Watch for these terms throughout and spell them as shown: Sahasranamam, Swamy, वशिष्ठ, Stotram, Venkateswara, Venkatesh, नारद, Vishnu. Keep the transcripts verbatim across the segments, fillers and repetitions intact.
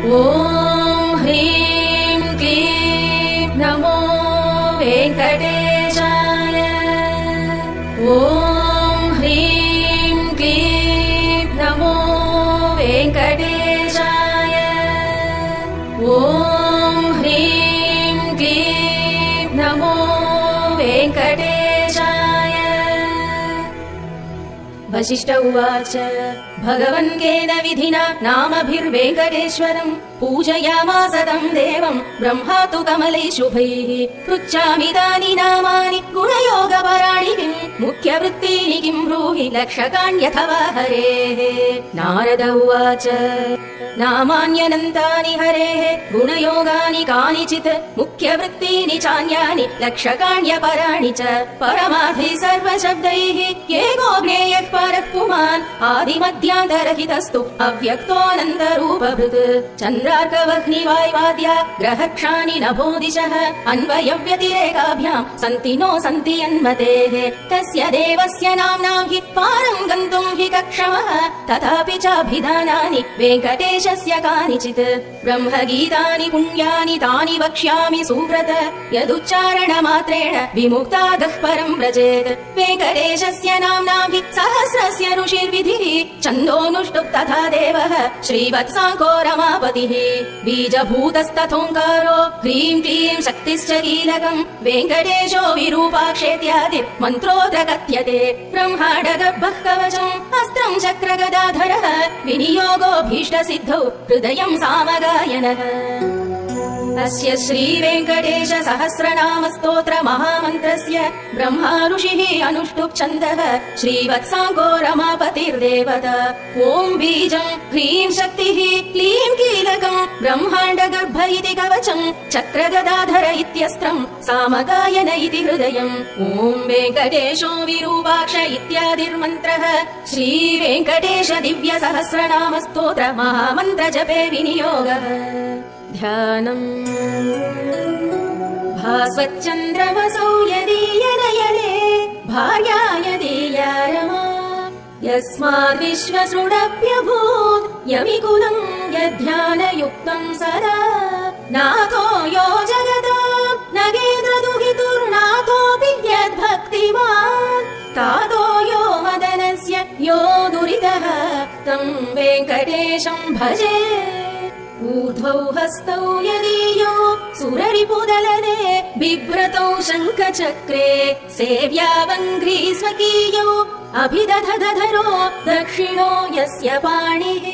ॐ ह्रीं क्लीं नमो वेङ्कटेशाय। ॐ ह्रीं क्लीं नमो वेङ्कटेशाय। ॐ ह्रीं क्लीं नमो वेङ्कटेशाय। वशिष्ठ उवाच भगवन् केन विधिना नामभिर्वेङ्कटेश्वरम् पूजयामास तं देवम् ब्रह्मा तु कमलैशुभैः। पृच्छामितानि नामानि गुणयोगपराणि किं मुख्यवृत्तीनि किं ब्रूहि लक्षकाण्यथवा हरेः। नारद उवाच नामान्यनन्तानि हरेः गुणयोगानि कानिचित् मुख्यवृत्तीनि चान्यानि लक्षकाण्यपराणि च। परमार्थी सर्वशब्दैः एको ज्ञेयः परः पुमान् आदिमध्यान्तरहितस्तु अव्यक्तोऽनन्तरूपभृत्। चन्द्रार्कवह्निवाय्वाद्या ग्रहक्षाणि नभोदिशः अन्वयव्यतिरेकाभ्यां सन्ति नो सन्ति यन्मतेः। तस्य देवस्य नाम्नां हि पारं गन्तुं हि कक्षमः तथापि चाभिधानानि वेङ्कटेशस्य कानिचित्। ब्रह्मगीतानि पुण्यानि तानि वक्ष्यामि सुव्रत यदुच्चारणमात्रेण विमुक्तादः परं व्रजेत्। वेङ्कटेशस्य नाम्नां हि सहस्रस्य ऋषिर्विधिः छन्दोऽनुष्टुप् तथा देवः श्रीवत्साङ्को रमापतिः। बीजभूतस्तथोङ्कारो ह्रीं क्लीं शक्तिश्च कीलकम् वेङ्कटेशो विरूपाक्षेत्यादि मन्त्रोऽत्र कथ्यते। ब्रह्माण्ड गर्भः कवचम् अस्त्रं चक्रगदाधरः विनियोगोऽभीष्टसिद्धौ हृदयं सामगायनः। अस्य श्री वेङ्कटेश सहस्रनाम स्तोत्र महामन्त्रस्य ब्रह्मा ऋषिः अनुष्टुप् छन्दः श्रीवत्साङ्गो रमापतिर्देवता। ॐ बीजं ह्रीं शक्तिः क्लीं कीलकं ब्रह्माण्ड गर्भ इति कवचं चक्रगदाधर इत्यस्त्रं सामगायन इति हृदयम्। ॐ वेङ्कटेशो विरूपाक्ष इत्यादिर्मन्त्रः श्री वेङ्कटेश दिव्य सहस्रनाम स्तोत्र महामन्त्र जपे विनियोगः। ध्यानम् भास्वच्चन्द्रमसौ यदीयनयने भार्यायदीया रमा यस्माद् विश्वसृडप्यभूत् यमिकुलम् यध्यानयुक्तं सदा। नाथो यो जगदा नगेन्द्रदुहितुर्नाथोऽपि यद्भक्तिमान् तातो यो मदनस्य यो दुरितः तं वेङ्कटेशं भजे। ऊर्ध्वौ हस्तौ यदीयो सुररिपुदलने बिभ्रतौ शङ्खचक्रे सेव्यावङ्घ्री स्वकीयो अभिदधधरो दक्षिणो यस्य पाणिः।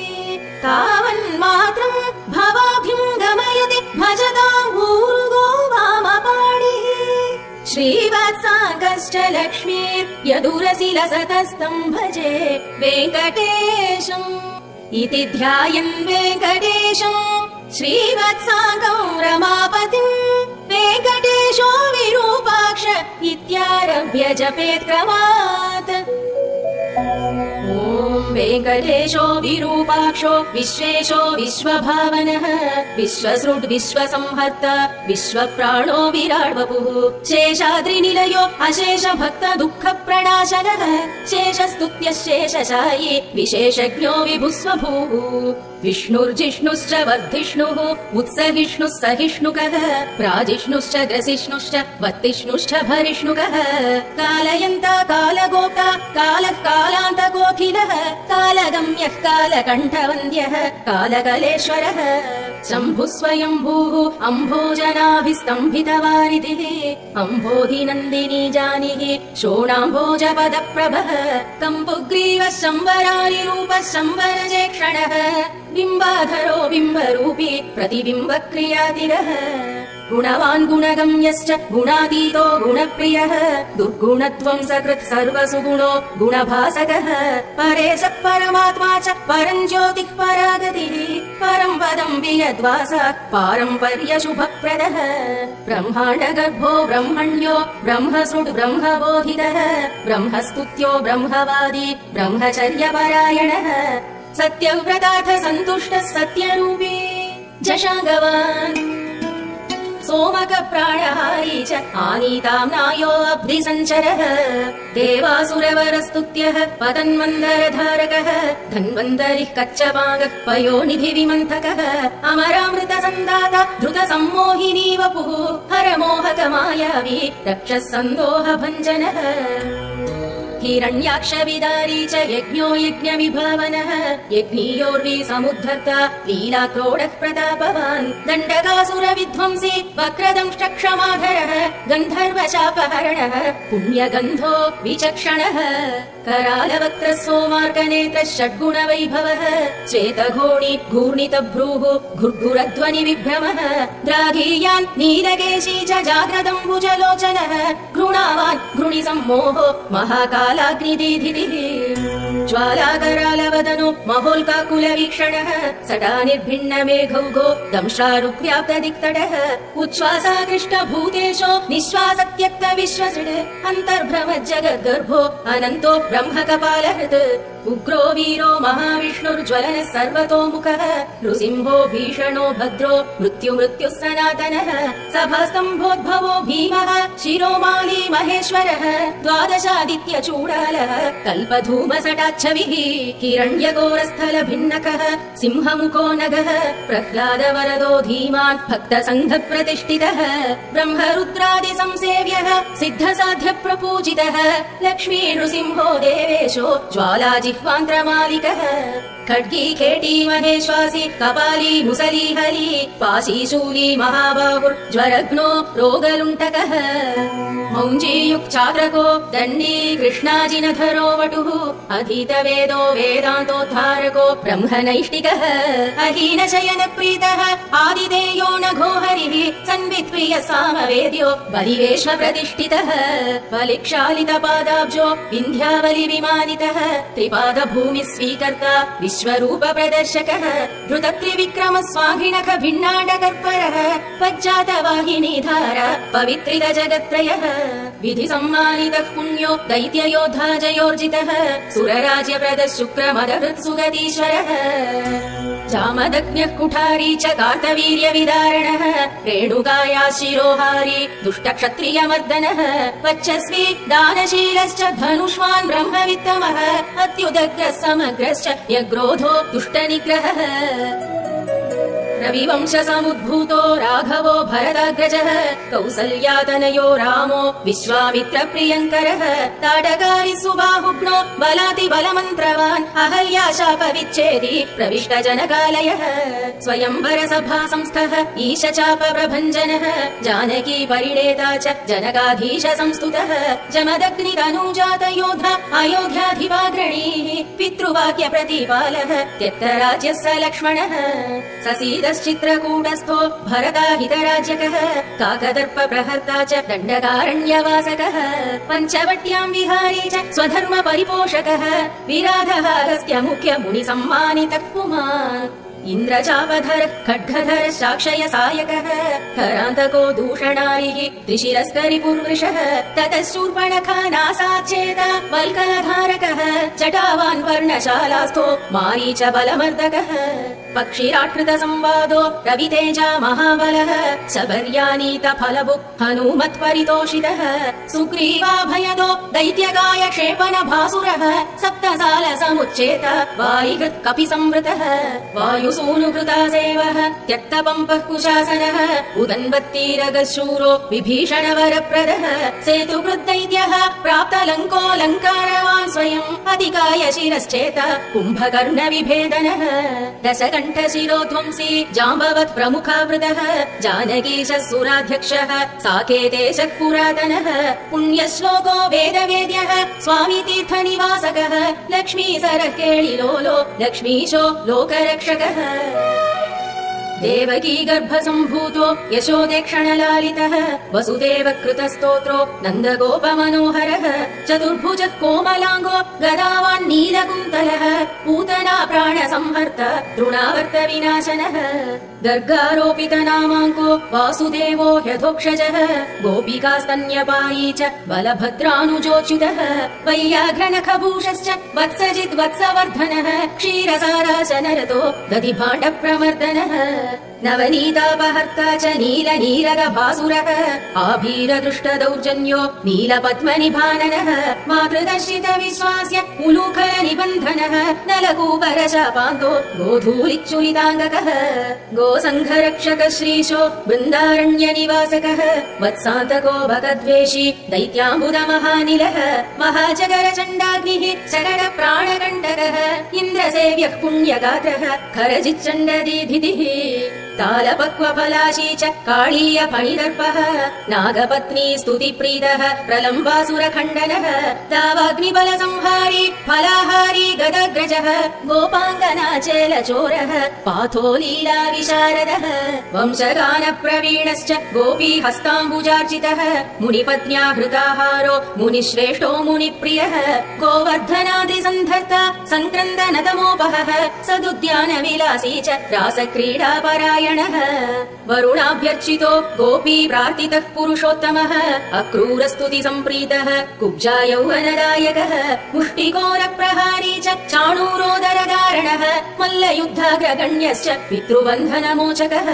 तावन्मात्रम् भवाभिं गमयति भजताम् ऊरुगो वामपाणिः। श्रीवत्साङ्गश्च लक्ष्मीर्यदुरसि लसतस्तं भजे वेङ्कटेशम् इति। ध्यायन् वेङ्कटेशं श्रीवत्साङ्गं रमापतिं वेङ्कटेशो विरूपाक्ष इत्यारभ्य जपेत् क्रमात्। ॐ वेङ्कटेशो विरूपाक्षो विश्वेशो विश्वभावनः विश्वसृड् विश्वसंहर्ता विश्वप्राणो विराट् वपुः। शेषाद्रिनिलयो अशेष भक्त दुःख प्रणाशनः शेषस्तुत्यशेषशायी विशेषज्ञो विभुस्वभूः। विष्णुर्जिष्णुश्च वर्धिष्णुः उत्सहिष्णुः सहिष्णुकः प्राजिष्णुश्च ग्रसिष्णुश्च वत्तिष्णुश्च भरिष्णुकः। कालयन्ता कालगोप्ता कालः कालान्तकोकिलः कालगम्यः कालकण्ठवन्द्यः कालकलेश्वरः। शम्भुः स्वयम्भूः अम्भोजनाभिस्तम्भितवारिधिः अम्भोधिनन्दिनी जानिः शोणाम्भोजपदप्रभः। कम्बुग्रीवः शम्बरारिरूपः शम्बरजेक्षणः बिम्बाधरो बिम्बरूपी प्रतिबिम्बक्रियातिरः। गुणवान् गुणगम्यश्च गुणातीतो गुणप्रियः दुर्गुणत्वं सकृत् सर्वसुगुणो गुणभासकः। परेशः परमात्मा च परं ज्योतिः परागतिः परं पदं वियद्वासात् पारम्पर्यशुभप्रदः। ब्रह्माण्डगर्भो ब्रह्मण्यो ब्रह्मसृड् ब्रह्मबोधितः ब्रह्मस्तुत्यो ब्रह्मवादी ब्रह्मचर्यपरायणः। सत्यव्रतार्थ सन्तुष्टः सत्यरूपी जशाङ्गवान् सोमक प्राणहारी च आनीतां नायो अब्धि संचरः देवासुरवरस्तुत्यः पतन्मन्दरधारकः धन्वन्तरिः कच्छपाङ्गः पयोनिधि विमन्तकः अमरामृत सन्दाता धृत सम्मोहिनी वपुः हरमोहक मायावी रक्षः सन्दोह भञ्जनः हिरण्याक्ष विदारी च यज्ञो यज्ञ विभावनः यज्ञीयोर्वि समुद्धर्ता लीला क्रोडः प्रतापवान् दण्डकासुर विध्वंसी वक्रदंष्ट क्षमाधरः गन्धर्व चापहरणः पुण्यगन्धो विचक्षणः करालवक्त्र सोमार्गनेत्र षड्गुण वैभवः श्वेतघोणी घूर्णित भ्रूः घुर्घुरध्वनि विभ्रमः द्राघीयान् नीलकेशी च जाग्रदम्बुजलोचनः घृणावान् घृणि सम्मोहो महाकाल ज्वालाकरालवदनो महोल्काकुलवीक्षणः सदा निर्भिन्न मेघौघो दंशारुव्याप्तदिक्तडः उच्छ्वासाकृष्टभूतेशो निःश्वासत्यक्तविश्वसृड् अन्तर्भ्रमज्जगद्गर्भो अनन्तो ब्रह्मकपालहृत् उग्रो वीरो महाविष्णुर्ज्वलनः सर्वतोमुखः नृसिंहो भीषणो भद्रो मृत्युमृत्युः सनातनः सभास्तम्भोद्भवो भीमः शिरोमाली महेश्वरः द्वादशादित्यचूडालः कल्पधूमसटाच्छविः हिरण्यगोरस्थल भिन्नकः सिंहमुखो नगः प्रह्लादवरदो धीमान् भक्तसङ्घप्रतिष्ठितः ब्रह्मरुद्रादिसंसेव्यः सिद्धसाध्यप्रपूजितः लक्ष्मी नृसिंहो देवेशो ज्वालाजि जिह्वान्त्रमालिकः खड्गी खेटी महेश्वासी कपाली मुसली हली पाशीशूली महाबाहुर्ज्वरघ्नो रोगलुण्ठकः मौञ्जीयुक्चाद्रको दण्डी कृष्णाजिनधरो वटुः अधीतवेदो वेदान्तोद्धारको ब्रह्मनैष्टिकः अहीनशयनप्रीतः आदिदेयो नघो हरिः सन्वित्वीय सामवेद्यो बलिवेश्व प्रतिष्ठितः बलिक्षालितपादाब्जो विन्ध्यावलि विमानितः त्रिपाद भूमि स्वीकर्ता विश्वरूप प्रदर्शकः धृतत्रिविक्रम स्वाघिणख भिन्नाडकर्परः पज्जातवाहिनीधार पवित्रित जगत्त्रयः विधि सम्मानितः पुण्यो दैत्ययोद्धा जयोर्जितः सुरराज्यप्रदः शुक्रमदहृत्सुगतीश्वरः जामदग्न्यः कुठारी च कार्तवीर्यविदारणः रेणुकाया शिरोहारी दुष्टक्षत्रियमर्दनः वक्षस्वी दानशीलश्च धनुष्वान् ब्रह्मवित्तमः अत्युदग्रः समग्रश्च यग्रोधो दुष्टनिग्रहः रविवंश समुद्भूतो राघवो भरताग्रजः कौसल्यातनयो रामो विश्वामित्र प्रियङ्करः ताडकारी सुबाहुघ्नो बलाति बलमन्त्रवान् अहल्याशाप विच्छेदी प्रविष्ट जनकालयः स्वयंवर सभा संस्थः ईश चाप प्रभञ्जनः जानकी परिणेता च जनकाधीश संस्तुतः जमदग्नि तनूजात योधा अयोध्याधिपाग्रणीः पितृवाक्य प्रतिपालः त्यक्तराज्यः स लक्ष्मणः ससीद चित्रकूटस्थो भरताहितराज्यकः काकदर्प प्रहर्ता च दण्डकारण्यवासकः पञ्चवट्यां विहारी च स्वधर्म परिपोषकः विराधः अगस्त्य मुख्य मुनि सम्मानितः पुमान् इन्द्रचापधर खड्गधर साक्षय सायकः करान्तको दूषणारिः त्रिशिरस्करिपुर्वृषः ततः शूर्पणखा नासाच्छेद वल्कलधारकः जटावान् पर्णशालास्थो मारीच बलमर्दकः पक्षिराकृत संवादो रवितेजा महाबलः शबर्यानीत फलभुक् हनूमत्परितोषितः सुग्रीवाभयदो दैत्यगाय क्षेपण भासुरः सप्तसाल समुच्चेत वायुकृत् कपि संवृतः वायु सूनुकृता सेवः त्यक्त पम्पः कुशासनः उदन्वत्तीरगशूरो विभीषण वरप्रदः सेतुकृद्दैत्यः प्राप्त लङ्को लङ्कारवान् स्वयम् अधिकाय शिरश्चेत कुम्भकर्ण विभेदनः दशकण्ठ शिरोध्वंसी जाम्बवत् प्रमुखावृतः जानकीश सुराध्यक्षः साकेतेश पुरातनः पुण्यश्लोको वेदवेद्यः स्वामी तीर्थनिवासकः लक्ष्मीसरः केळिलोलो लक्ष्मीशो लोकरक्षकः देवकी गर्भसम्भूतो यशोदेक्षणलालितः वसुदेव कृतस्तोत्रो नन्दगोप मनोहरः चतुर्भुजः कोमलाङ्गो गदावान् नीलकुन्तलः पूतना प्राणसंहर्त तृणावर्त विनाशनः गर्गारोपित नामाङ्को वासुदेवो ह्यधोक्षजः गोपिकास्तन्यपायी च बलभद्रानुजोच्युतः वैयाघ्रनखभूषश्च वत्सजिद्वत्सवर्धनः क्षीरसाराशनरतो दधिभाण्डप्रमर्दनः नवनीतापहर्ता च नील नीरगभासुरः आभीर दृष्ट दौर्जन्यो नील पद्मनिभाननः मातृदर्शित विश्वास्य मुलूखल निबन्धनः नलकूपर शापान्तो गोधूलिच्युलिताङ्गकः गोसंघरक्षक श्रीशो बृन्दारण्य निवासकः वत्सान्तको भगद्वेषी दैत्याम्बुद महानिलः महाजगर चण्डाग्निः शरण प्राणकण्टकः इन्द्रसेव्यः पुण्यगात्रः खरजिच्चण्डदीधितिः तालपक्वफलाशी च काळीय फणिदर्पः नागपत्नी स्तुतिप्रीतः प्रलम्बासुरखण्डनः दावाग्निबलसंहारी फलाहारी गदग्रजः गोपाङ्गनाचलचोरः पाथो लीलाविशारदः वंशगानप्रवीणश्च गोपीहस्ताम्बुजार्चितः मुनिपत्न्या हृताहारो मुनिश्रेष्ठो मुनिप्रियः गोवर्धनादिसन्धर्ता सङ्क्रन्दनतमोपहः सदुद्यानविलासी च रासक्रीडापरायणः वरुणाभ्यर्चितो गोपी प्रार्थितः पुरुषोत्तमः अक्रूरस्तुति सम्प्रीतः कुब्जा यौवनदायकः मुष्टिकोरप्रहारी च चाणूरोदरधारणः मल्लयुद्धाग्रगण्यश्च पितृबन्धनमोचकः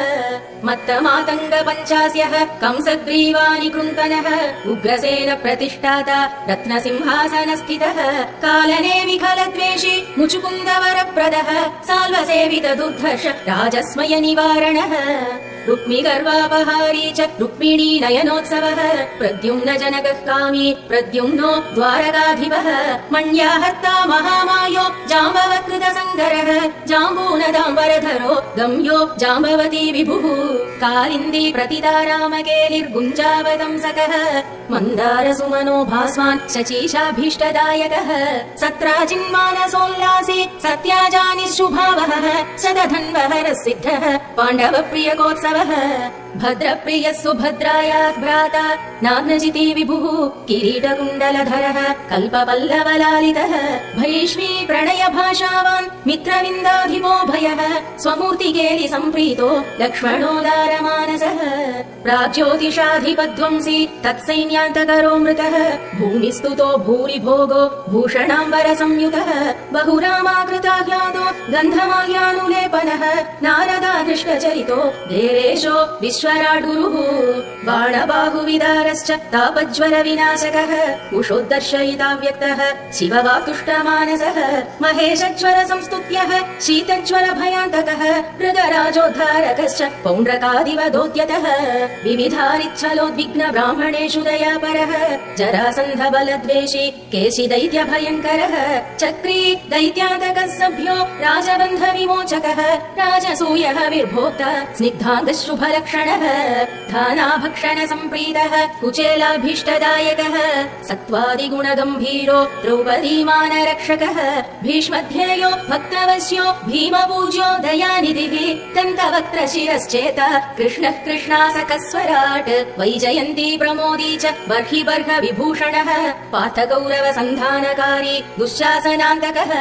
मत्तमातङ्गपञ्चास्यः कंसग्रीवानिकृन्तनः उग्रसेन प्रतिष्ठाता रत्नसिंहासनस्थितः कालने विखलद्वेषी मुचुकुन्दवरप्रदः साल्वसेवित दुर्धर्ष राजस्मय निवारणः रुक्मि गर्वापहारी च रुक्मिणी नयनोत्सवः प्रद्युम्न जनकः कामी प्रद्युम्नो द्वारकाधिपः मण्याहर्ता महामायो जाम्बवत्कृतसङ्गरः जाम्बूनदाम्बरधरो गम्यो जाम्बवती विभुः कालिन्दी प्रतिदारामकेलिर्गुञ्जावदंसकः मन्दारसुमनो भास्वान् शचीशाभीष्टदायकः सत्राजिन्मानसोल्लासी सत्याजानिशुभावहः शतधन्वहरः सिद्धः पाण्डवप्रियकोत्सवः भद्रप्रिय सुभद्राया भ्राता नाग्नजिति विभुः किरीटकुण्डलधरः कल्पवल्लवलालितः भैष्मी प्रणय भाषावान् मित्रविन्दाभिमो भयः स्वमूर्तिकेलि सम्प्रीतो लक्ष्मणोदारमानसः प्राज्योतिषाधिपध्वंसी तत्सैन्यान्तकरो मृतः भूमिस्तुतो भूरिभोगो भूषणाम्बर संयुतः बहुरामाकृताह्लादो गन्धमाल्यानुलेपनः नारदादृष्टचरितो देवेशो विश्वराडुरुः बाणबाहुविदारश्च तापज्वर विनाशकः उषोद्दर्शयिताव्यक्तः शिववाक्तुष्टमानसः महेशज्वर संस्तुत्यः शीतज्वर भयान्तकः मृगराजोद्धारकश्च पौण्ड्रकादिव दोद्यतः विविधारिच्छलोद्विग्न ब्राह्मणेषु दयापरः जरासन्ध बलद्वेषी केशि दैत्य भयङ्करः चक्री दैत्यान्तकः सभ्यो राजबन्ध विमोचकः राजसूयः विर्भोक्ता स्निग्धाङ्गशुभलक्ष धानाभक्षण सम्प्रीतः कुचेलाभीष्टदायकः सत्त्वादिगुणगम्भीरो द्रौपदीमानरक्षकः भीष्मध्येयो भक्तवश्यो भीमपूज्यो दयानिधिः दन्तवक्त्रशिरश्चेत कृष्णः कृष्णासकस्वराट् वैजयन्ती प्रमोदी च बर्हि बर्ह विभूषणः पार्थगौरवसन्धानकारी दुःशासनान्तकः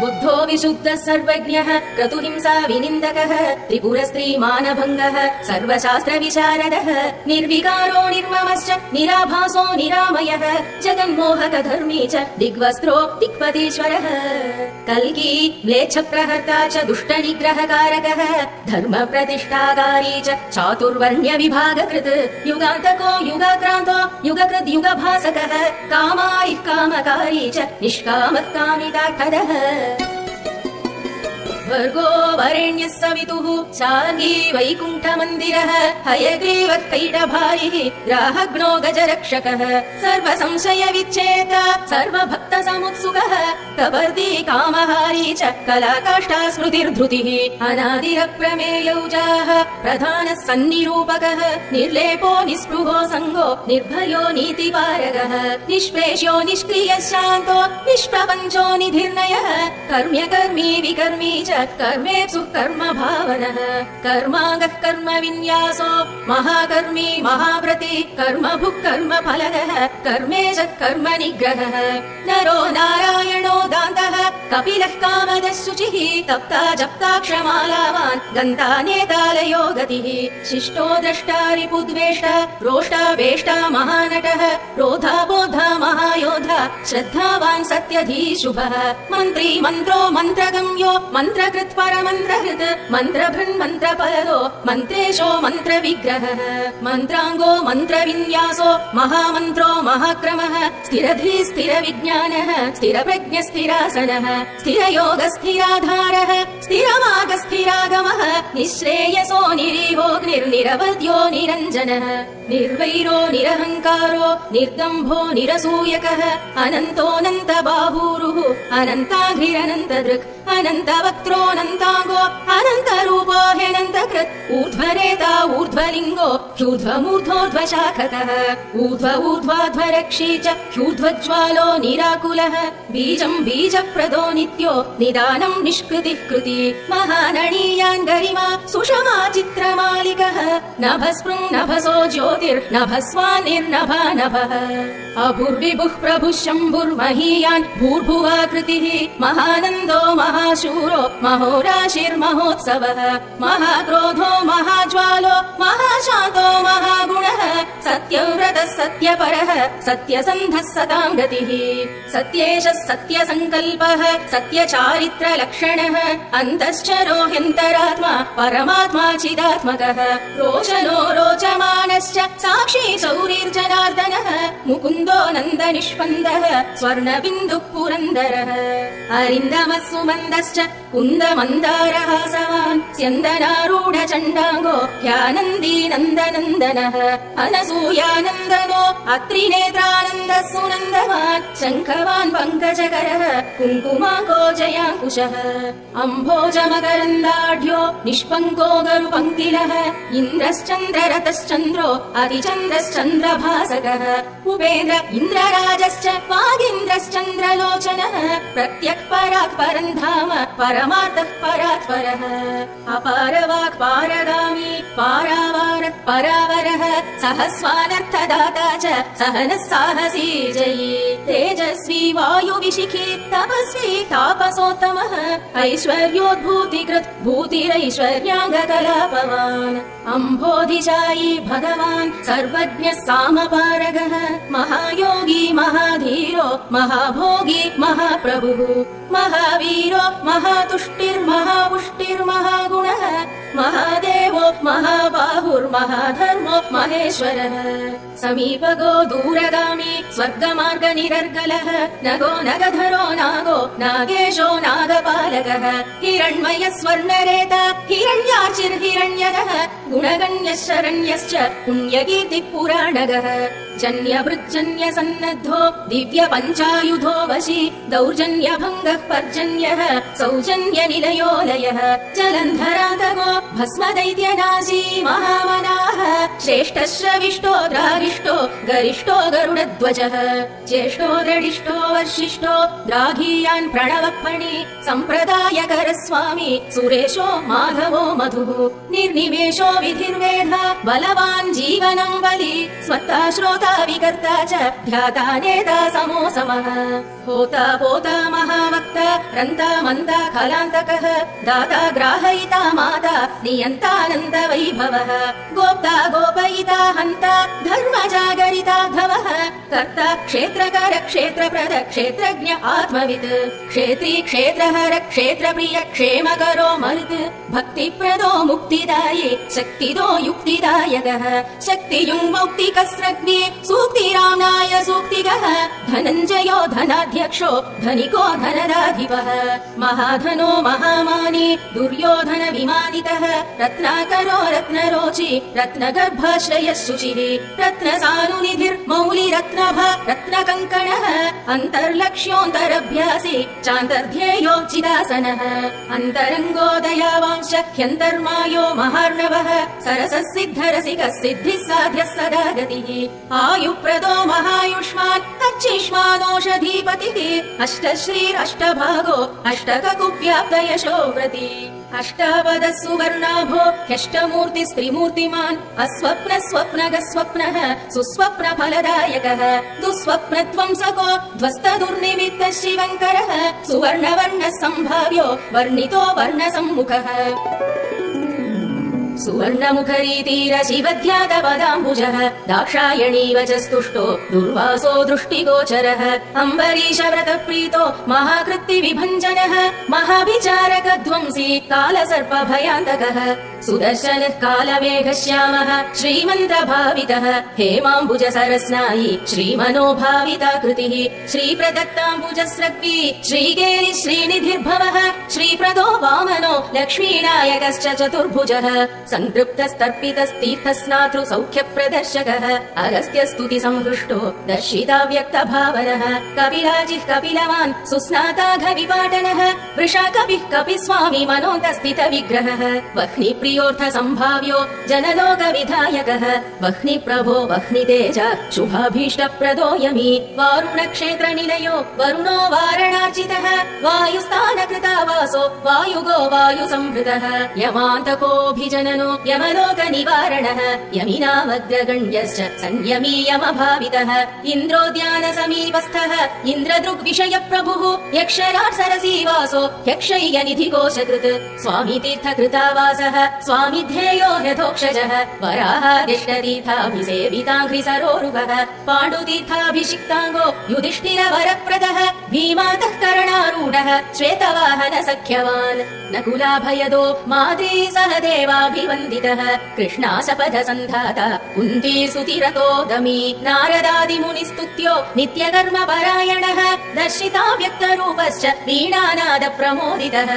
बुद्धो विशुद्धः सर्वज्ञः क्रतुहिंसा विनिन्दकः त्रिपुरस्त्री मानभङ्गः सर्वशास्त्रविशारदः निर्विकारो निर्ममश्च निराभासो निरामयः जगन्मोहकधर्मी च दिग्वस्त्रो दिक्पतीश्वरः कल्की म्लेच्छप्रहर्ता च दुष्टनिग्रहकारकः धर्मप्रतिष्ठाकारी च चातुर्वर्ण्यविभागकृत् युगान्तको युगाक्रान्तो युगकृद्युगभासकः कामारिः कामकारी च निष्कामः कामितार्थदः वर्गो वरेण्यः सवितुः शार्गी वैकुण्ठमन्दिरः हयग्रीवः कैटभारिः ग्राहग्नो गजरक्षकः सर्वसंशयविच्छेता सर्वभक्तसमुत्सुकः कवर्दी कामहारी च कलाकाष्ठा स्मृतिर्धृतिः अनादिरप्रमेयौजाः प्रधानः सन्निरूपकः निर्लेपो निःस्पृहो सङ्गो निर्भयो नीतिपारगः निष्प्रेष्यो निष्क्रियः शान्तो निष्प्रपञ्चो निधिर्नयः कर्म्यकर्मी विकर्मी च कर्मेषु कर्म भावनः कर्मागः कर्म विन्यासो महाकर्मी महाव्रती कर्मभुक् कर्म फलदः कर्मेश कर्म निग्रहः नरो नारायणो दान्तः कपिलः कामदः शुचिः तप्ता जप्ता क्षमालावान् गन्ता नेतालयो गतिः शिष्टो द्रष्टा रिपुद्वेष्टा रोष्टा वेष्टा महानटः रोधा बोधा महायोधा श्रद्धावान् सत्यधीशुभः मन्त्री मन्त्रो मन्त्रगम्यो मन्त्र कृत्पर मंत्रहृत मंत्रभृन् मंत्रपदो मंत्रेशो मंत्र विग्रहः मंत्रांगो मंत्र विन्यासो महामंत्रो महाक्रमः स्थिरधी स्थिर विज्ञानः स्थिर प्रज्ञ स्थिरासनः स्थिरयोग स्थिराधारः स्थिरमार्ग स्थिरागमः निःश्रेयसो निरीवोऽग्निर्निरवद्यो निरञ्जनः निर्वैरो निरहंकारो निर्दम्भो निरसूयकः अनन्तोऽनन्त बाहुरुः अनन्ताघ्रिरनन्त दृक् अनन्त वक्त्रो अनन्ताङ्गो अनन्त रूपो ह्यनन्त कृत् ऊर्ध्वरेता ऊर्ध्वलिङ्गो ह्यूर्ध्वमूर्ध्वोर्ध्वशाखतः ऊर्ध्व ऊर्ध्वाध्वरक्षी च ह्यूर्ध्वज्वालो निराकुलः बीजं बीजप्रदो नित्यो निदानं निष्कृतिः कृति महानणीयान् गरिमा सुषमा चित्रमालिकः नभस्पृङ् नभसो ज्योतिर्नभस्वानिर्नभा नभः अभुर्विभुः प्रभुः शम्भुर्महीयान् भूर्भुवा कृतिः महानन्दो महाशूरो महोराशिर्महोत्सवः महाक्रोधो महाज्वालो महाशान्तो महागुणः सत्यव्रतः सत्यपरः सत्यसन्धः सतां गतिः सत्येषः सत्यसङ्कल्पः सत्यचारित्रलक्षणः अन्तश्चरो ह्यन्तरात्मा परमात्मा चिदात्मकः रोचनो रोचमानश्च साक्षी सौरिर्जनार्दनः मुकुन्दो नन्दनिष्पन्दः स्वर्णबिन्दुः पुरन्दरः अरिन्दमः सुमन्दश्च कुन्दमन्दारहासवान् स्यन्दनारूढचण्डाङ्गो ह्यानन्दी नन्दनन्दनः अनसूयानन्दनो अत्रिनेत्रानन्दः सुनन्दवान् शङ्खवान् पङ्कजकरः कुङ्कुमाङ्को जयाङ्कुशः अम्भोजमकरन्दाढ्यो निष्पङ्को गरुपङ्किलः इन्द्रश्चन्द्ररतश्चन्द्रो अतिचन्द्रश्चन्द्रभासकः उपेन्द्र इन्द्रराजश्च वागीन्द्रश्चन्द्रलोचनः प्रत्यक् परात् परं धाम परमार्थः परात्परः अपारवाक् पारगामी पारावारः परावरः सहस्वानर्थदाता च सहनः साहसी जयी तेजस्वी वायुविशिखी तपस्वी तापसोत्तमः ऐश्वर्योद्भूतिकृत् भूतिरैश्वर्याङ्गकलापवान् अम्भोधिशायी भगवान् सर्वज्ञः सामपारगः महायोगी महाधीरो महाभोगी महाप्रभुः महावीरो महातुष्टिर्महापुष्टिर्महागुणः महादेवो महाबाहुर्महाधर्मो महेश्वरः समीपगो दूरगामी स्वर्गमार्ग निरर्गलः नगो नगधरो नागो नागेशो नागपालकः हिरण्मयः स्वर्णरेता हिरण्यार्चिर्हिरण्यगः गुणगण्यः शरण्यश्च पुण्यकीर्तिः पुराणगः जन्यवृज्जन्यसन्नद्धो दिव्य पञ्चायुधो वशी दौर्जन्यभङ्गः पर्जन्यः सौजन्यनिलयोलयः जलन्धरातगो भस्मदैत्यनाशी महामनाः श्रेष्ठश्रविष्टो द्रारिष्टो गरिष्टो गरुडध्वजः ज्येष्ठो द्रडिष्टो वर्षिष्ठो द्राघीयान् प्रणवफणि सम्प्रदायकर स्वामी सुरेशो माधवो मधुः निर्निमेषो विधिर्वेद बलवान् जीवनं बलि स्वता श्रोता विकर्ता च ध्याता नेता समो समः होता पोता महावक्ता रन्ता मन्ता खलान्तकः दाता ग्राहयिता माता नियन्तानन्द वैभवः गोप्ता गोपयिता हन्ता धर्मजागरिता धवः कर्ता क्षेत्रकर क्षेत्रप्रद क्षेत्रज्ञ आत्मवित् क्षेत्री क्षेत्रहर क्षेत्रप्रिय क्षेमकरो मरुत् भक्तिप्रदो मुक्तिदायी शक्तिदो युक्तिदायकः शक्तियुं मुक्तिकस्रग्ने सूक्तिराम्नाय सूक्तिकः धनञ्जयो धनाध्यक्षो धनिको धनदाधिपः महाधनो महामानी दुर्योधन विमानितः रत्नाकरो रत्नरोचि रत्नगर्भाश्रयः शुचिः रत्नसानुनिधिर्मौलिरत्नभ रत्नकङ्कणः अन्तर्लक्ष्योऽन्तरभ्यासी चान्तर्ध्येयो चिदासनः अन्तरङ्गो दयावांश्च ह्यन्तर्मायो महार्णवः सरससिद्धरसिकः सिद्धिः साध्यः सदा गतिः आयुप्रदो महायुष्मान् तच्चिष्मानोषधीपतिः अष्टश्रीरष्टभागो अष्टककुव्याप्तयशो व्रती अष्टावदः सुवर्णाभो ह्यष्टमूर्तिः स्त्रिमूर्तिमान् अस्वप्न स्वप्नगः स्वप्नः सुस्वप्नफलदायकः दुःस्वप्नत्वं सको ध्वस्तदुर्निमित्तः शिवङ्करः सुवर्णवर्णसम्भाव्यो वर्णितो वर्णसम्मुखः सुवर्णमुखरीतीर शिवध्यातपदाम्बुजः दाक्षायणीवचस्तुष्टो दुर्वासो दृष्टिगोचरः अम्बरीशव्रतप्रीतो महाकृत्तिविभञ्जनः महाविचारकध्वंसी कालसर्पभयान्तकः सुदर्शनः कालमेघश्यामः श्रीमन्त्रभावितः हेमाम्बुजसरस्नायी श्रीमनोभाविताकृतिः श्रीप्रदत्ताम्बुजस्रग्वी श्रीगेरि श्रीनिधिर्भवः श्रीप्रदो वामनो लक्ष्मीनायकश्च चतुर्भुजः संतृप्तस्तर्पितस्तीर्थस्नातृ सौख्यप्रदर्शकः अगस्त्यस्तुतिसंहृष्टो दर्शिताव्यक्तभावनः कपिराजिः कपिलवान् सुस्नाताघविपाटनः वृषाकपिः कपिस्वामी मनोन्तस्थितविग्रहः वह्निप्रियोऽर्थसम्भाव्यो जनलोकविधायकः वह्निप्रभो वह्नितेज शुभाभीष्टप्रदोयमी वारुणक्षेत्रनिलयो वरुणो वारणार्जितः वायुस्थानकृतावासो वायुगो वायुसंवृतः यमान्तकोऽभिजननो यमलोकनिवारणः यमिनामग्रगण्यश्च संयमी यमभावितः इन्द्रोद्यानसमीपस्थः इन्द्रदृग्विषयप्रभुः यक्षराट् सरसीवासो यक्षय्यनिधिकोशकृत् स्वामितीर्थकृतावासः स्वामी ध्येयो ह्यथोक्षजः वराहादिष्टतीर्थाभिसेविताङ्घ्रिसरोरुहः पाण्डुतीर्थाभिषिक्ताङ्गो युधिष्ठिरवरप्रदः भीमातः कर्णारूढः श्वेतवाहन सख्यवान् नकुलाभयदो माद्री सह देवाभिवन्दितः कृष्णाशपथसन्धाता कुन्ती सुतिरतोदमी नारदादिमुनिस्तुत्यो नित्यकर्मपरायणः दर्शिताव्यक्तरूपश्च वीणानादप्रमोदितः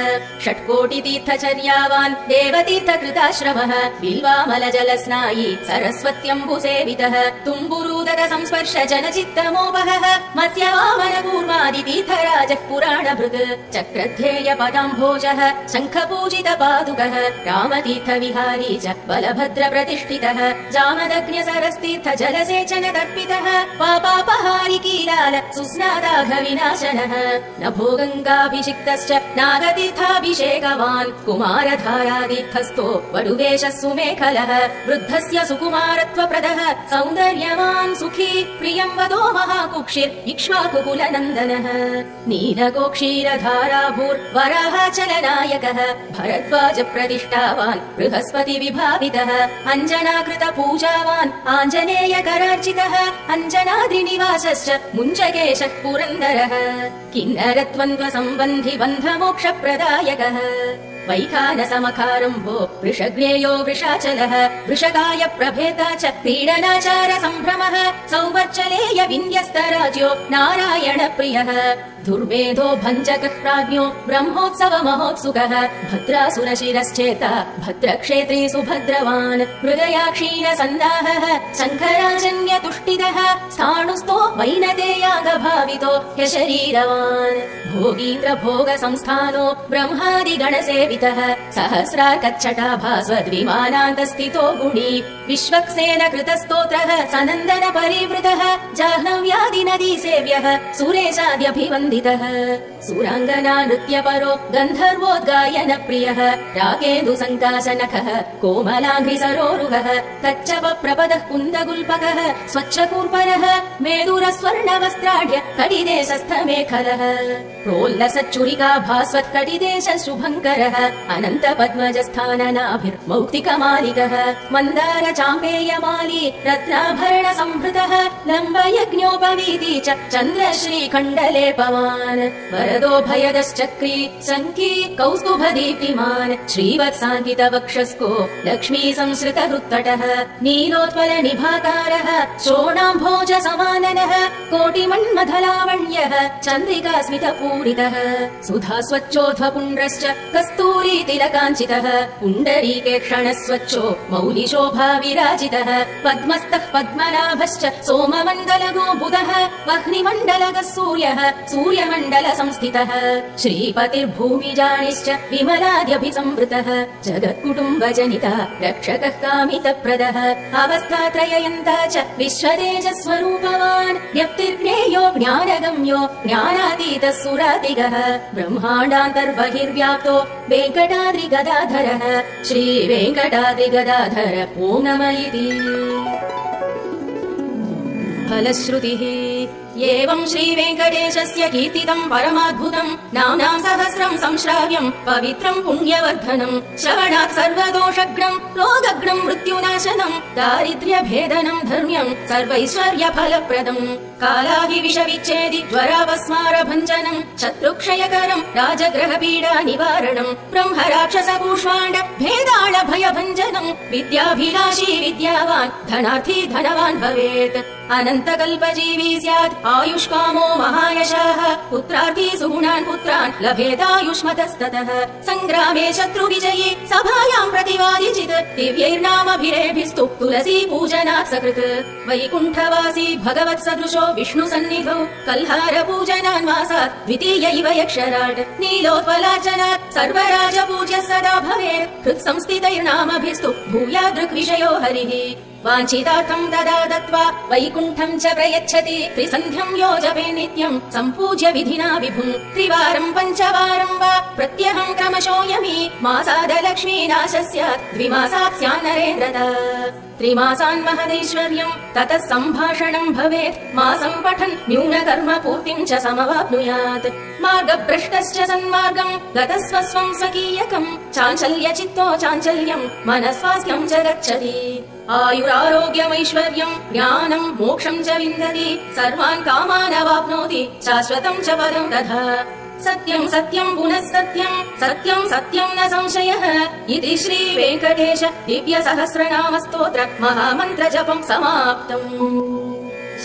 षट्कोटितीर्थचर्यावान् देवतीर्थकृताश्रमः बिल्वामलजलस्नायी सरस्वत्यम्बुसेवितः तुम्बुरूदकसंस्पर्श जनचित्तमोपहः मत्स्यवामनकूर्मादितीर्थराजः पुराणभृत् चक्रध्येयपदाम्भोजः शङ्खपूजितपादुकः रामतीर्थविहारी च बलभद्रप्रतिष्ठितः जामदग्न्यसरस्तीर्थजलसेचनदर्पितः पापापहारी कीलाल सुस्नादाघविनाशनः नभोगङ्गाभिषिक्तश्च नागतीर्थाभिषेकवान् कुमारधारातीर्थस्थो वडुवेशः सुमेखलः वृद्धस्य सुकुमारत्वप्रदः सौन्दर्यवान् सुखी प्रियंवदो महाकुक्षिर्क्ष्वाकुकुलनन्दनः नीलगोक्षीरधाराभूर्वराहचलनायकः भरद्वाज प्रतिष्ठावान् बृहस्पति विभावितः अञ्जनाकृत पूजावान् आञ्जनेयकरार्चितः अञ्जनाद्रिनिवासश्च मुञ्जकेशः पुरन्दरः किन्नरत्वन्वसम्बन्धि बन्धमोक्षप्रदायकः वैखानसमखारम्भो वृषग्रेयो वृषाचलः वृषगाय प्रभेता च क्रीडनाचार सम्भ्रमः सौवर्चलेय विन्यस्तराज्यो नारायण प्रियः दुर्वेदो भञ्जकः प्राज्ञो ब्रह्मोत्सव महोत्सुकः भद्रासुरशिरश्चेता भद्रक्षेत्री सुभद्रवान् हृदयाक्षीण सन्दाहः शङ्कराजन्यतुष्टितः स्थाणुस्तो वैनतेयागभावितो ह्यशरीरवान् भोगीन्द्र भोग संस्थानो ब्रह्मादिगणसेवितः सहस्रार्कच्छटाभास्वद्विमानान्तस्थितो गुणी विश्वक्सेन कृतस्तोत्रः सनन्दन परिवृतः जाह्नव्यादिनदी सेव्यः सुरेशाद्यभिवन्दितः सुराङ्गना नृत्यपरो गन्धर्वोद्गायन प्रियः राकेन्दुसङ्काशनखः कोमलाङ्घ्रिसरोरुहः कच्छप प्रपदः कुन्दगुल्पकः स्वच्छकूर्परः मेदुरस्वर्णवस्त्राढ्य कटिदेशस्थमेखलः प्रोल्लसच्चुरिका भास्वत्कटिदेश शुभङ्करः अनन्तपद्मजस्थाननाभिर्मौक्तिकमालिकः मन्दारचाम्पेयमाली रत्नाभरणसम्भृतः लम्बयज्ञोपवीति च चन्द्रश्रीखण्डलेपवान् वरदो भयदश्चक्री शङ्की कौस्तुभदीप्तिमान् श्रीवत्साङ्कितवक्षस्को लक्ष्मी संसृत हृत्तटः नीलोत्पल निभाकारः श्रोणाम्भोज समाननः कोटिमन्मथलावण्यः चन्द्रिका स्मितपूरितः सुधा स्वच्छोध्वपुण्ड्रश्च कस्तूरी तिलकाञ्चितः पुण्डरीके क्षणस्वच्छो मौलिशोभा विराजितः पद्मस्तः पद्मनाभश्च सोममण्डलगो बुधः वह्निमण्डलगः सूर्यः सूर्यमण्डल संस्थितः श्रीपतिर्भूमिजानिश्च विमलाद्यभिसंवृतः जगत्कुटुम्बजनिता रक्षकः कामितप्रदः अवस्थात्रययन्ता च विश्वतेजस्वरूपवान् व्यक्तिर्ज्ञेयो ज्ञानगम्यो ज्ञानातीतः सुरादिगः ब्रह्माण्डान्तर्बहिर्व्याप्तो वेङ्कटाद्रिगदाधरः श्रीवेङ्कटाद्रिगदाधर ॐ नमः इति फलश्रुतिः एवं श्री वेंकटेशस्य कीर्तितं परमाद्भुतं नाम्नां सहस्रं संश्राव्यं पवित्रं पुण्यवर्धनं श्रवणात् सर्वदोषग्रं रोगग्रं मृत्युनाशनं दारिद्र्यभेदनं धर्म्यं सर्वैश्वर्यफलप्रदं कालाहि विषविच्छेदि ज्वरावस्मारभञ्जनं शत्रुक्षयकरं राजग्रहपीडानिवारणं ब्रह्मराक्षसकूष्माण्ड भेदालभयभञ्जनं विद्याभिलाषी विद्यावान् धनार्थी धनवान् भवेत् अनन्तकल्पजीवी स्यात् आयुष्कामो महायशाः पुत्रार्थी सुगुणान् पुत्रान् लभेदायुष्मतस्ततः संग्रामे शत्रुविजये सभायां प्रतिवादिजित् दिव्यैर्नामभिरेभिस्तु तुलसी पूजनात् सकृत् वैकुण्ठवासी भगवत्सदृशो विष्णुसन्निधौ कल्हार पूजनान् मासात् द्वितीयैव यक्षराट् नीलोत्पलार्चनात् सर्वराजपूज्यः सदा भवेत् कृत्संस्थितैर्नामभिस्तु भूयादृग्विषयो हरिः वाञ्छितार्थं तदा दत्वा वैकुण्ठं च प्रयच्छति त्रिसन्ध्यं यो जपे नित्यं सम्पूज्य विधिना विभुं त्रिवारं पञ्चवारं वा प्रत्यहं क्रमशो यमी मासादलक्ष्मीनाशस्यात् द्विमासात् स्यान्नरेन्द्रता त्रिमासान् महदैश्वर्यं ततः सम्भाषणं भवेत् मासं पठन् न्यूनकर्म पूर्तिं च समवाप्नुयात् मार्गभ्रष्टश्च सन्मार्गं गतः स्वस्वं स्वकीयकं चाञ्चल्यचित्तो चाञ्चल्यं मनस्वास्थ्यं च गच्छति आयुरारोग्यमैश्वर्यं ज्ञानं मोक्षं च विन्दति सर्वान् कामान् अवाप्नोति शाश्वतं च पदं दधाति सत्यं सत्यं पुनः सत्यं सत्यं सत्यं न संशयः इति श्री वेंकटेश दिव्य सहस्रनाम स्तोत्र महामन्त्र जपं समाप्तम्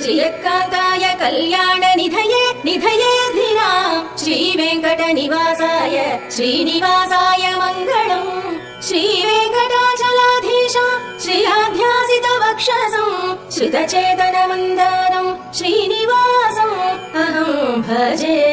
श्रीयकान्ताय कल्याण निधये निधये धिराम श्री वेंकट निवासाय श्रीनिवासाय मङ्गलं श्री वेंकटाचलाधीशं श्रीयाध्यासित वक्षसं श्रितचेतन वन्दनं श्रीनिवासं अहं भजे।